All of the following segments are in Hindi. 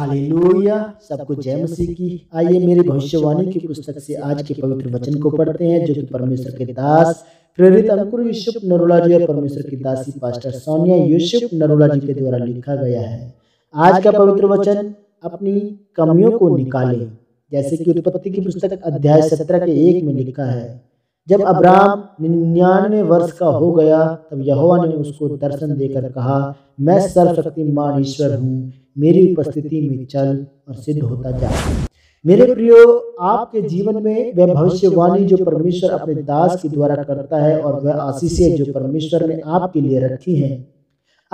हालेलुया। सबको जय मसीह की। आइए मेरी भविष्यवाणी की पुस्तक से आज के पवित्र वचन को पढ़ते हैं, जो कि परमेश्वर के दास प्रेरित अंकुर यूसुफ नरोला जी और परमेश्वर की दासी पास्टर सोनिया यूसुफ नरोला जी के द्वारा लिखा गया है। आज का पवित्र वचन, अपनी कमियों को निकाले, जैसे कि उत्पत्ति की पुस्तक अध्याय 17 के 1 में लिखा है। जब अब्राहम 99 वर्ष का हो गया, तब यहोवा ने उसको दर्शन देकर कहा, मैं सर्वशक्तिमान ईश्वर हूँ, मेरी उपस्थिति में चल और सिद्ध होता जा। मेरे प्रियो, आपके जीवन में वह भविष्यवाणी जो परमेश्वर अपने दास के द्वारा करता है और वह आशीषें जो परमेश्वर ने आपके लिए रखी हैं,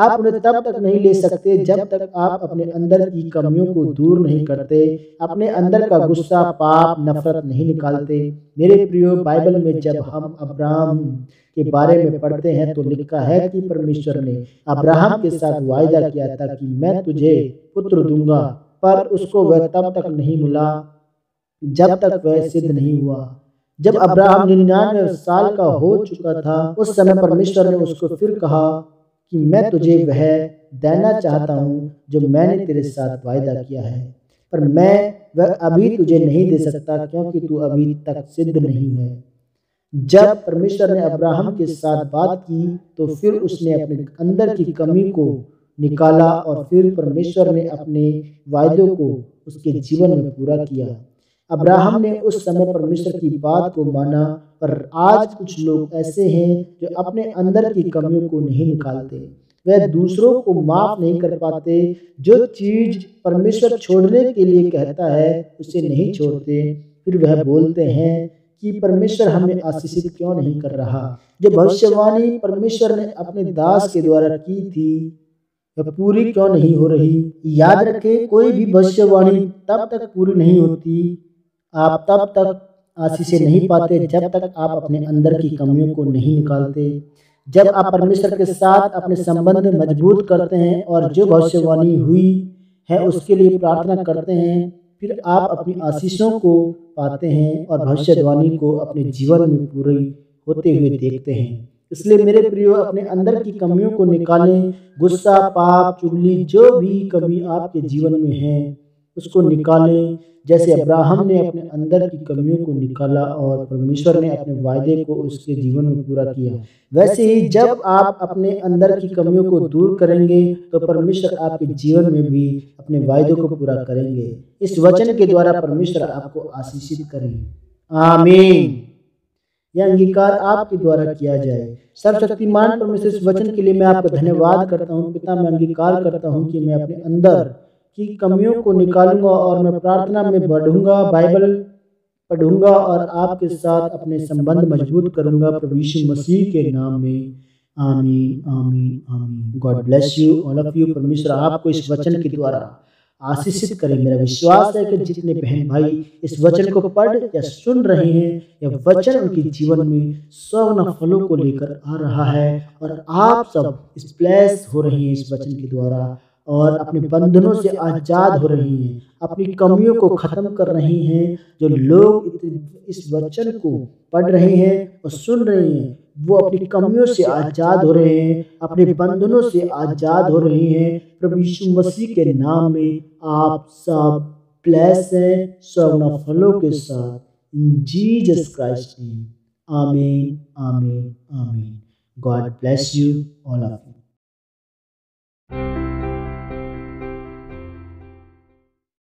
आप उन्हें तब तक नहीं ले सकते जब तक आप अपने अंदर की कमियों को दूर नहीं करते, अपने अंदर का गुस्सा, पाप, नफरत नहीं निकालते। मेरे प्रियो, बाइबल में जब हम अब्राहम के बारे में पढ़ते हैं तो लिखा है कि परमेश्वर ने अब्राहम के साथ वायदा किया था कि मैं तुझे पुत्र दूंगा, पर उसको वह तब तक नहीं मिला जब तक वह सिद्ध नहीं हुआ। जब अब्राहम 99 साल का हो चुका था, उस समय परमेश्वर ने उसको फिर कहा कि मैं तुझे वह देना चाहता हूँ जो मैंने तेरे साथ वायदा किया है, पर मैं वह अभी तुझे नहीं दे सकता क्योंकि तू अभी तक सिद्ध नहीं है। जब परमेश्वर ने अब्राहम के साथ बात की तो फिर उसने अपने अंदर की कमी को निकाला और फिर परमेश्वर ने अपने वायदों को उसके जीवन में पूरा किया। अब्राहम ने उस समय परमेश्वर की बात को माना, पर आज कुछ लोग ऐसे हैं जो अपने अंदर की कमियों को नहीं निकालते। वह दूसरों को माफ नहीं कर पाते। जो चीज परमेश्वर छोड़ने के लिए कहता है उसे नहीं छोड़ते। फिर वह बोलते हैं कि परमेश्वर हमें आशीषित क्यों नहीं कर रहा। जो भविष्यवाणी परमेश्वर ने अपने दास के द्वारा की थी वह पूरी क्यों नहीं हो रही। याद रखें, कोई भी भविष्यवाणी तब तक पूरी नहीं होती, आप तब तक आशीषें नहीं पाते जब तक आप अपने अंदर की कमियों को नहीं निकालते। जब आप परमेश्वर के साथ अपने संबंध मजबूत करते हैं और जो भविष्यवाणी हुई है उसके लिए प्रार्थना करते हैं, फिर आप अपनी आशीषों को पाते हैं और भविष्यवाणी को अपने जीवन में पूरी होते हुए देखते हैं। इसलिए मेरे प्रियो, अपने अंदर की कमियों को निकालें। गुस्सा, पाप, चुगली, जो भी कमी आपके जीवन में है उसको निकालें, जैसे अब्राहम ने अपने अंदर की कमियों को निकाला और परमेश्वर ने अपने वायदे को उसके जीवन में पूरा किया। वैसे ही जब आप अपने अंदर की कमियों को दूर करेंगे तो परमेश्वर आपके जीवन में भी अपने वायदों को पूरा करेंगे। इस वचन के द्वारा परमेश्वर आपको आशीषित करें। आमीन। यह अंगीकार आपके द्वारा किया जाए। सर्वशक्तिमान परमेश्वर, इस वचन के लिए मैं आपका धन्यवाद करता हूँ। पिता, मैं अंगीकार करता हूँ कि मैं अपने अंदर कि कमियों को निकालूंगा और मैं प्रार्थना में बढ़ूंगा, बाइबल पढ़ूंगा और आपके साथ अपने संबंध मजबूत करूंगा। प्रभु यीशु मसीह के नाम में आमीन आमीन आमीन। God bless you all of you. परमेश्वर आपको इस वचन के द्वारा आशीषित करें। मेरा विश्वास है कि जितने बहन भाई इस वचन को पढ़ या सुन रहे हैं, यह वचन उनके जीवन में 100 गुना फलों को लेकर आ रहा है और आप सब इस ब्लेस हो रहे हैं इस वचन के द्वारा और अपने बंधनों से आज़ाद हो रही हैं, अपनी कमियों को ख़त्म कर रही हैं। जो लोग इस वचन को पढ़ रहे हैं और सुन रहे हैं वो अपनी कमियों से आज़ाद हो रहे हैं, अपने बंधनों से आज़ाद हो रहे हैं। प्रभु यीशु मसीह के नाम में आप सब ब्लेस हैं 100 गुना फलों के साथ। इन जीसस क्राइस्ट नेम आमीन Amen, Amen. God bless you, all of you.